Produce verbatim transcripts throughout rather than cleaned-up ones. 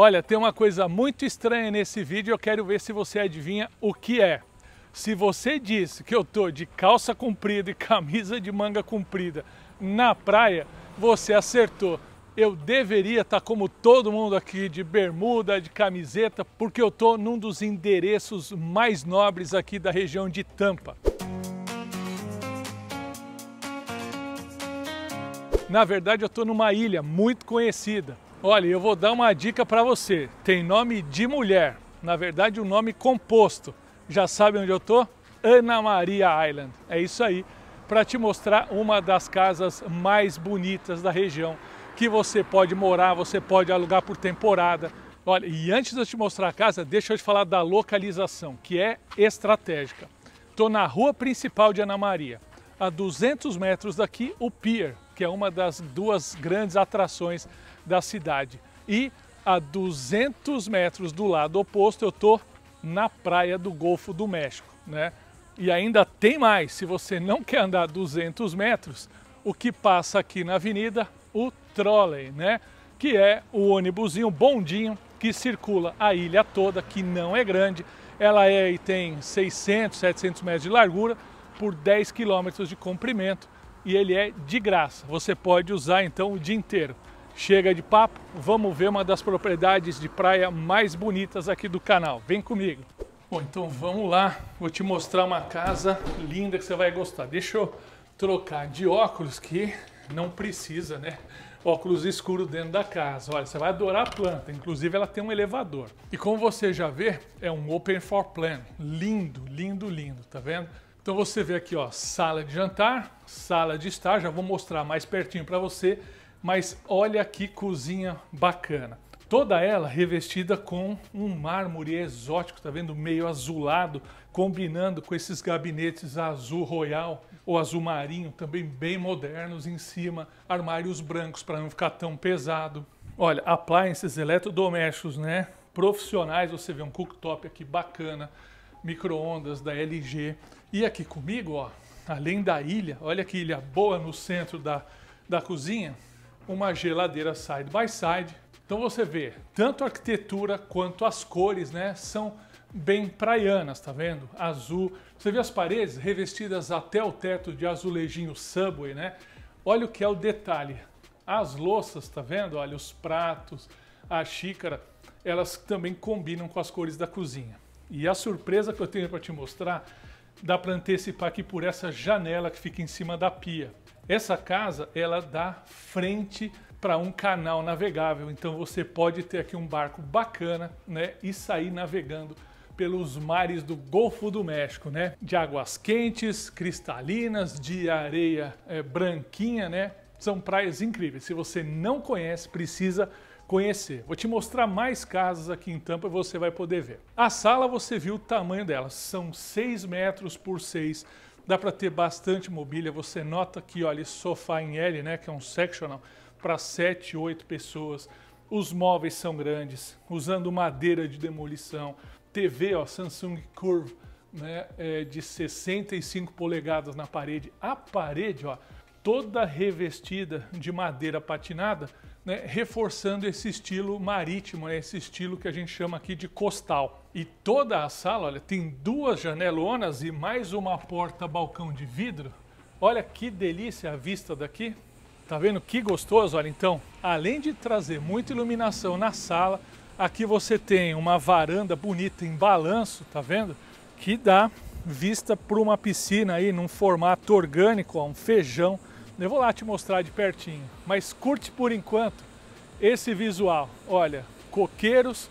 Olha, tem uma coisa muito estranha nesse vídeo, eu quero ver se você adivinha o que é. Se você disse que eu tô de calça comprida e camisa de manga comprida na praia, você acertou. Eu deveria estar como todo mundo aqui, de bermuda, de camiseta, porque eu tô num dos endereços mais nobres aqui da região de Tampa. Na verdade, eu tô numa ilha muito conhecida. Olha, eu vou dar uma dica para você. Tem nome de mulher, na verdade um nome composto. Já sabe onde eu tô? Anna Maria Island. É isso aí, para te mostrar uma das casas mais bonitas da região, que você pode morar, você pode alugar por temporada. Olha, e antes de eu te mostrar a casa, deixa eu te falar da localização, que é estratégica. Tô na rua principal de Anna Maria. A duzentos metros daqui, o Pier, que é uma das duas grandes atrações da cidade. E a duzentos metros do lado oposto, eu tô na praia do Golfo do México, né? E ainda tem mais, se você não quer andar duzentos metros, o que passa aqui na avenida, o trolley, né? Que é o ônibusinho, bondinho, que circula a ilha toda, que não é grande. Ela é e tem seiscentos, setecentos metros de largura por dez quilômetros de comprimento e ele é de graça. Você pode usar então o dia inteiro. Chega de papo, vamos ver uma das propriedades de praia mais bonitas aqui do canal. Vem comigo. Bom, então vamos lá. Vou te mostrar uma casa linda que você vai gostar. Deixa eu trocar de óculos, que não precisa, né? Óculos escuro dentro da casa. Olha, você vai adorar a planta. Inclusive, ela tem um elevador. E como você já vê, é um open floor plan. Lindo, lindo, lindo. Tá vendo? Então você vê aqui, ó, sala de jantar, sala de estar. Já vou mostrar mais pertinho para você. Mas olha que cozinha bacana. Toda ela revestida com um mármore exótico, tá vendo? Meio azulado, combinando com esses gabinetes azul royal ou azul marinho, também bem modernos em cima. Armários brancos para não ficar tão pesado. Olha, appliances, eletrodomésticos, né? Profissionais, você vê um cooktop aqui bacana, micro-ondas da L G. E aqui comigo, ó, além da ilha, olha que ilha boa no centro da, da cozinha. Uma geladeira side by side. Então você vê, tanto a arquitetura quanto as cores, né, são bem praianas, tá vendo? Azul. Você vê as paredes revestidas até o teto de azulejinho Subway, né? Olha o que é o detalhe. As louças, tá vendo? Olha, os pratos, a xícara, elas também combinam com as cores da cozinha. E a surpresa que eu tenho para te mostrar, dá para antecipar aqui por essa janela que fica em cima da pia. Essa casa, ela dá frente para um canal navegável, então você pode ter aqui um barco bacana, né, e sair navegando pelos mares do Golfo do México, né, de águas quentes, cristalinas, de areia é, branquinha, né, são praias incríveis. Se você não conhece, precisa conhecer. Vou te mostrar mais casas aqui em Tampa e você vai poder ver. A sala, você viu o tamanho dela, são seis metros por seis. Dá para ter bastante mobília, você nota aqui, olha, esse sofá em L, né, que é um sectional, para sete, oito pessoas. Os móveis são grandes, usando madeira de demolição. T V, ó, Samsung Curve, né, é de sessenta e cinco polegadas na parede. A parede, ó, toda revestida de madeira patinada, né, reforçando esse estilo marítimo, né, esse estilo que a gente chama aqui de costal. E toda a sala, olha, tem duas janelonas e mais uma porta-balcão de vidro. Olha que delícia a vista daqui. Tá vendo que gostoso? Olha, então, além de trazer muita iluminação na sala, aqui você tem uma varanda bonita em balanço, tá vendo? Que dá vista para uma piscina aí, num formato orgânico, ó, um feijão. Eu vou lá te mostrar de pertinho, mas curte por enquanto esse visual. Olha, coqueiros,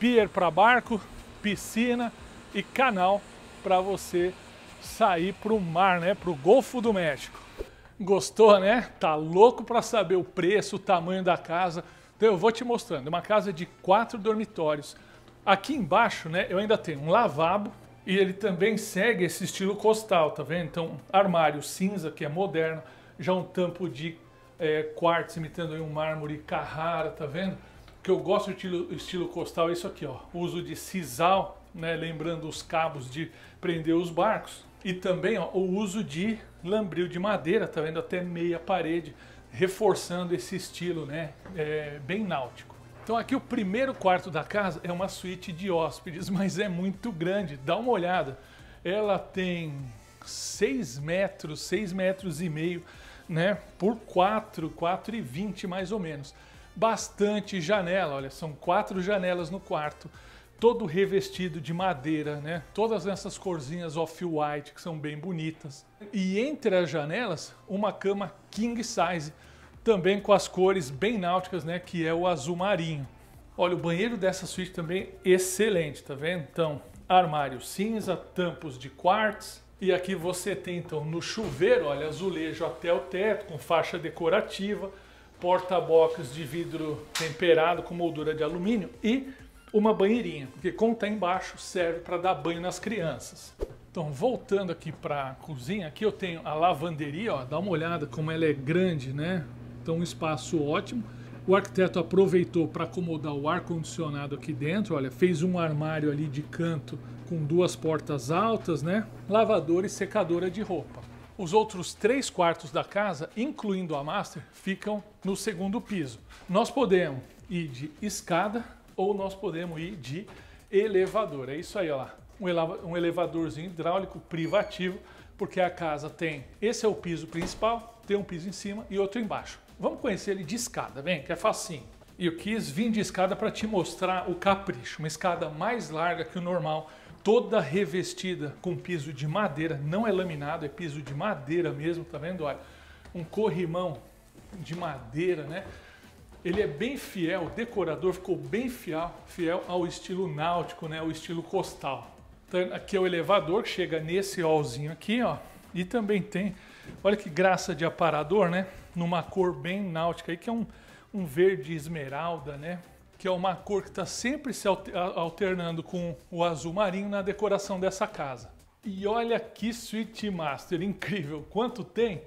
pier para barco, piscina e canal para você sair para o mar, né? Para o Golfo do México. Gostou, né? Tá louco para saber o preço, o tamanho da casa? Então eu vou te mostrando. Uma casa de quatro dormitórios. Aqui embaixo, né? Eu ainda tenho um lavabo. E ele também segue esse estilo costal, tá vendo? Então, armário cinza, que é moderno, já um tampo de é, quartzo, imitando aí um mármore Carrara, tá vendo? Que eu gosto do estilo, estilo costal é isso aqui, ó. Uso de sisal, né? Lembrando os cabos de prender os barcos. E também, ó, o uso de lambril de madeira, tá vendo? Até meia parede, reforçando esse estilo, né? É, bem náutico. Então aqui o primeiro quarto da casa é uma suíte de hóspedes, mas é muito grande. Dá uma olhada. Ela tem seis metros, seis metros e meio, né? Por quatro, quatro e vinte mais ou menos. Bastante janela, olha, são quatro janelas no quarto, todo revestido de madeira, né? Todas essas corzinhas off-white que são bem bonitas. E entre as janelas, uma cama king size, também com as cores bem náuticas, né? Que é o azul marinho. Olha, o banheiro dessa suíte também é excelente, tá vendo? Então, armário cinza, tampos de quartzo. E aqui você tem, então, no chuveiro, olha, azulejo até o teto, com faixa decorativa, porta-box de vidro temperado com moldura de alumínio e uma banheirinha, porque como tá embaixo, serve para dar banho nas crianças. Então, voltando aqui para a cozinha, aqui eu tenho a lavanderia, ó, dá uma olhada como ela é grande, né? Então, um espaço ótimo. O arquiteto aproveitou para acomodar o ar-condicionado aqui dentro, olha, fez um armário ali de canto com duas portas altas, né? Lavadora e secadora de roupa. Os outros três quartos da casa, incluindo a master, ficam no segundo piso. Nós podemos ir de escada ou nós podemos ir de elevador. É isso aí, ó lá. Um elevadorzinho hidráulico privativo, porque a casa tem... Esse é o piso principal, tem um piso em cima e outro embaixo. Vamos conhecer ele de escada, vem, que é facinho. E eu quis vir de escada para te mostrar o capricho. Uma escada mais larga que o normal, toda revestida com piso de madeira. Não é laminado, é piso de madeira mesmo, tá vendo? Olha, um corrimão de madeira, né? Ele é bem fiel, o decorador ficou bem fiel, fiel ao estilo náutico, né? O estilo costal. Então, aqui é o elevador, que chega nesse hallzinho aqui, ó. E também tem, olha que graça de aparador, né? Numa cor bem náutica aí, que é um, um verde esmeralda, né? Que é uma cor que está sempre se alternando com o azul marinho na decoração dessa casa. E olha que suíte master, incrível! Quanto tem?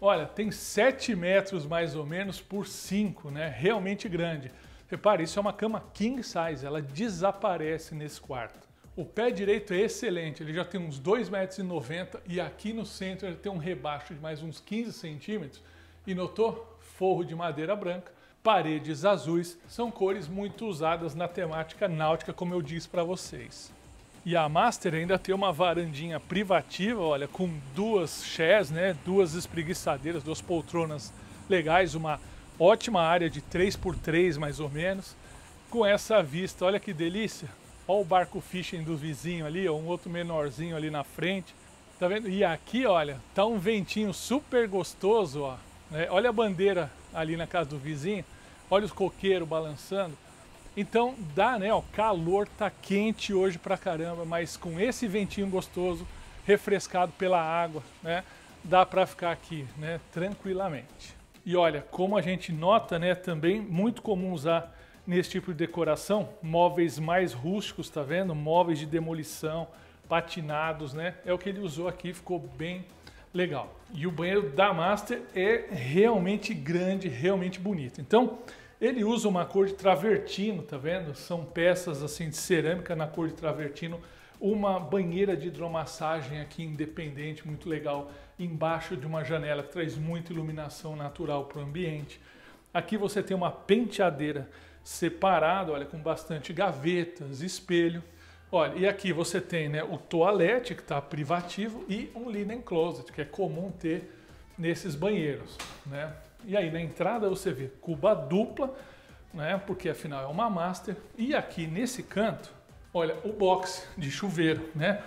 Olha, tem sete metros mais ou menos por cinco, né? Realmente grande. Repare, isso é uma cama king size, ela desaparece nesse quarto. O pé direito é excelente, ele já tem uns dois metros e noventa e aqui no centro ele tem um rebaixo de mais uns quinze centímetros. E notou? Forro de madeira branca, paredes azuis, são cores muito usadas na temática náutica, como eu disse para vocês. E a master ainda tem uma varandinha privativa, olha, com duas chairs, né, duas espreguiçadeiras, duas poltronas legais, uma ótima área de três por três mais ou menos, com essa vista, olha que delícia. Olha o barco fishing do vizinho ali, ó, um outro menorzinho ali na frente. Tá vendo? E aqui, olha, tá um ventinho super gostoso, ó. Né? Olha a bandeira ali na casa do vizinho. Olha os coqueiros balançando. Então dá, né? O calor tá quente hoje pra caramba, mas com esse ventinho gostoso, refrescado pela água, né? Dá pra ficar aqui, né? Tranquilamente. E olha, como a gente nota, né? Também muito comum usar nesse tipo de decoração, móveis mais rústicos, tá vendo? Móveis de demolição, patinados, né? É o que ele usou aqui, ficou bem legal. E o banheiro da master é realmente grande, realmente bonito. Então, ele usa uma cor de travertino, tá vendo? São peças assim de cerâmica na cor de travertino. Uma banheira de hidromassagem aqui independente, muito legal, embaixo de uma janela que traz muita iluminação natural para o ambiente. Aqui você tem uma penteadeira separado, olha, com bastante gavetas, espelho. Olha, e aqui você tem, né, o toalete, que está privativo, e um linen closet, que é comum ter nesses banheiros, né? E aí na entrada você vê cuba dupla, né, porque afinal é uma master. E aqui nesse canto, olha, o box de chuveiro, né?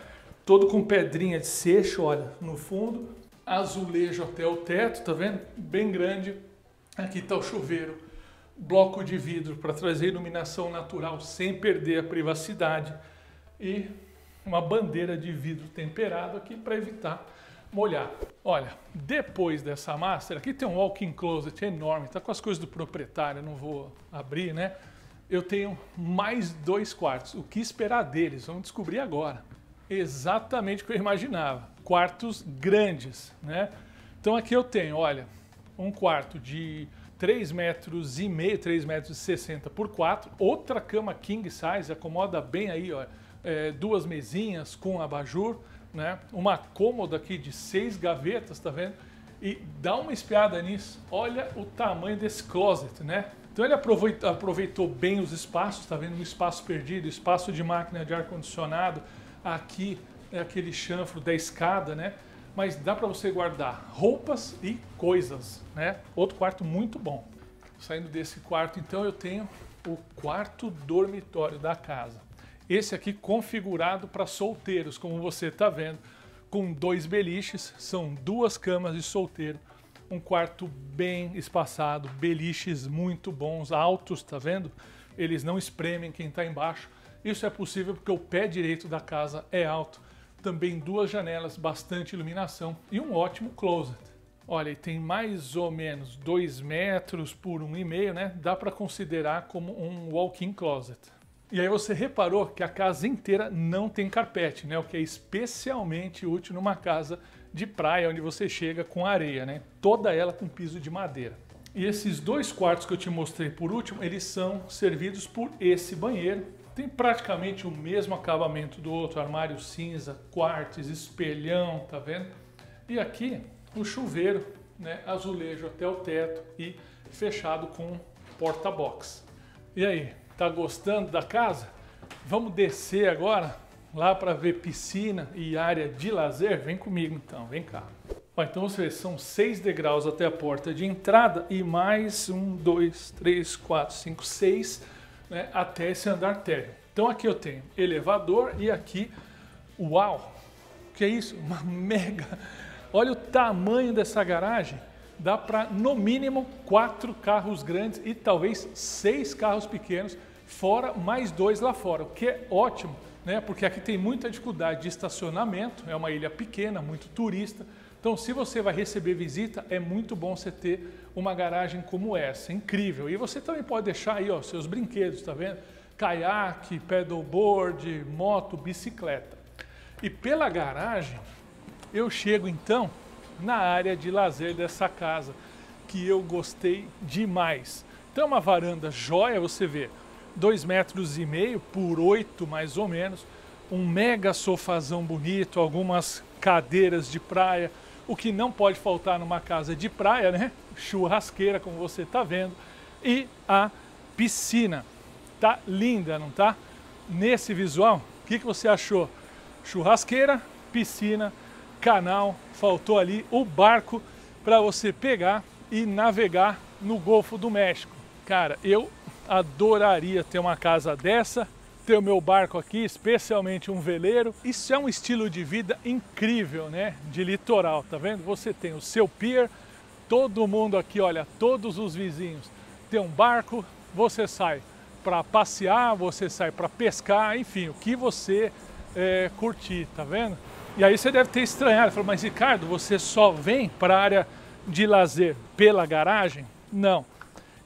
Todo com pedrinha de seixo, olha, no fundo. Azulejo até o teto, tá vendo? Bem grande. Aqui está o chuveiro. Bloco de vidro para trazer iluminação natural sem perder a privacidade e uma bandeira de vidro temperado aqui para evitar molhar. Olha, depois dessa master, aqui tem um walk-in closet enorme, tá com as coisas do proprietário, não vou abrir, né? Eu tenho mais dois quartos, o que esperar deles? Vamos descobrir agora. Exatamente o que eu imaginava, quartos grandes, né? Então aqui eu tenho, olha, um quarto de três metros e meio, três metros e sessenta por quatro. Outra cama king size, acomoda bem aí, ó, é, duas mesinhas com abajur, né? Uma cômoda aqui de seis gavetas, tá vendo? E dá uma espiada nisso, olha o tamanho desse closet, né? Então ele aproveitou, aproveitou bem os espaços, tá vendo? Um espaço perdido, espaço de máquina de ar-condicionado, aqui é aquele chanfro da escada, né? Mas dá para você guardar roupas e coisas, né? Outro quarto muito bom. Saindo desse quarto, então, eu tenho o quarto dormitório da casa. Esse aqui configurado para solteiros, como você está vendo, com dois beliches, são duas camas de solteiro, um quarto bem espaçado, beliches muito bons, altos, tá vendo? Eles não espremem quem está embaixo. Isso é possível porque o pé direito da casa é alto. Também duas janelas, bastante iluminação e um ótimo closet. Olha, e tem mais ou menos dois metros por um e meio, né? Dá para considerar como um walk-in closet. E aí você reparou que a casa inteira não tem carpete, né? O que é especialmente útil numa casa de praia, onde você chega com areia, né? Toda ela com piso de madeira. E esses dois quartos que eu te mostrei por último, eles são servidos por esse banheiro. Tem praticamente o mesmo acabamento do outro, armário cinza, quartos, espelhão, tá vendo? E aqui... o chuveiro, né, azulejo até o teto e fechado com porta-box. E aí, tá gostando da casa? Vamos descer agora lá para ver piscina e área de lazer? Vem comigo então, vem cá. Ó, então vocês são seis degraus até a porta de entrada e mais um, dois, três, quatro, cinco, seis, né, até esse andar térreo. Então aqui eu tenho elevador e aqui, uau, que é isso? Uma mega... Olha o tamanho dessa garagem, dá para no mínimo quatro carros grandes e talvez seis carros pequenos, fora mais dois lá fora, o que é ótimo, né? Porque aqui tem muita dificuldade de estacionamento, é uma ilha pequena, muito turista, então se você vai receber visita, é muito bom você ter uma garagem como essa, incrível. E você também pode deixar aí, ó, seus brinquedos, tá vendo? Caiaque, pedalboard, moto, bicicleta. E pela garagem... eu chego então na área de lazer dessa casa, que eu gostei demais. Então é uma varanda joia, você vê, dois metros e meio por oito mais ou menos, um mega sofazão bonito, algumas cadeiras de praia, o que não pode faltar numa casa de praia, né? Churrasqueira, como você está vendo, e a piscina. Tá linda, não tá? Nesse visual, o que que você achou? Churrasqueira, piscina, canal, faltou ali o barco para você pegar e navegar no Golfo do México. Cara, eu adoraria ter uma casa dessa, ter o meu barco aqui, especialmente um veleiro. Isso é um estilo de vida incrível, né? De litoral, tá vendo? Você tem o seu pier, todo mundo aqui, olha, todos os vizinhos tem um barco, você sai para passear, você sai para pescar, enfim, o que você é, curtir, tá vendo? E aí você deve ter estranhado, falou, mas Ricardo, você só vem para a área de lazer pela garagem? Não,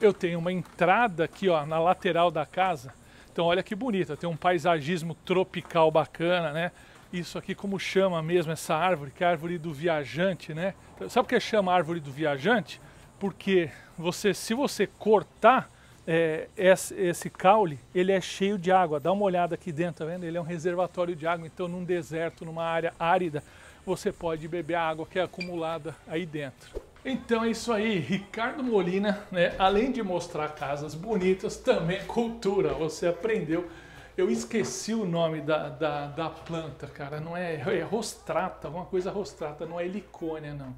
eu tenho uma entrada aqui, ó, na lateral da casa, então olha que bonita, tem um paisagismo tropical bacana, né? Isso aqui, como chama mesmo essa árvore, que é a árvore do viajante, né? Sabe o que chama árvore do viajante? Porque você, se você cortar é, esse, esse caule, ele é cheio de água. Dá uma olhada aqui dentro, tá vendo? Ele é um reservatório de água, então num deserto, numa área árida, você pode beber a água que é acumulada aí dentro. Então é isso aí, Ricardo Molina, né? Além de mostrar casas bonitas, também cultura, você aprendeu. Eu esqueci o nome da, da, da planta, cara, não é, é rostrata, alguma coisa rostrata, não é helicônia, não.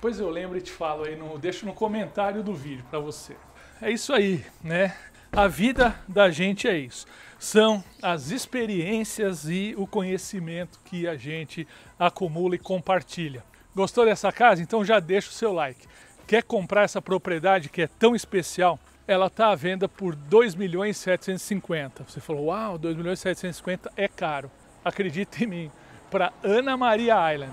Pois eu lembro e te falo aí, no, deixo no comentário do vídeo para você. É isso aí, né? A vida da gente é isso. São as experiências e o conhecimento que a gente acumula e compartilha. Gostou dessa casa? Então já deixa o seu like. Quer comprar essa propriedade que é tão especial? Ela está à venda por dois milhões e setecentos e cinquenta mil. Você falou, uau, dois milhões e setecentos e cinquenta mil é caro. Acredita em mim, para Anna Maria Island,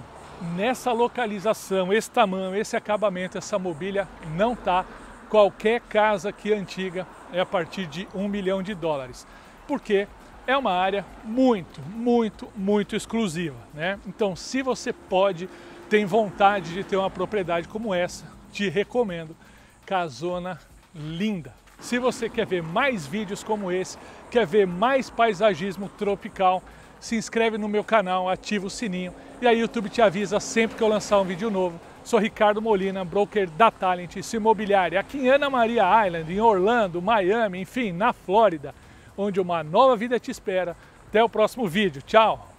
nessa localização, esse tamanho, esse acabamento, essa mobília, não tá. Qualquer casa aqui antiga é a partir de um milhão de dólares, porque é uma área muito, muito, muito exclusiva, né? Então, se você pode, tem vontade de ter uma propriedade como essa, te recomendo. Casona linda. Se você quer ver mais vídeos como esse, quer ver mais paisagismo tropical, se inscreve no meu canal, ativa o sininho e aí o YouTube te avisa sempre que eu lançar um vídeo novo Sou Ricardo Molina, broker da Talent, imobiliária aqui em Anna Maria Island, em Orlando, Miami, enfim, na Flórida, onde uma nova vida te espera. Até o próximo vídeo. Tchau!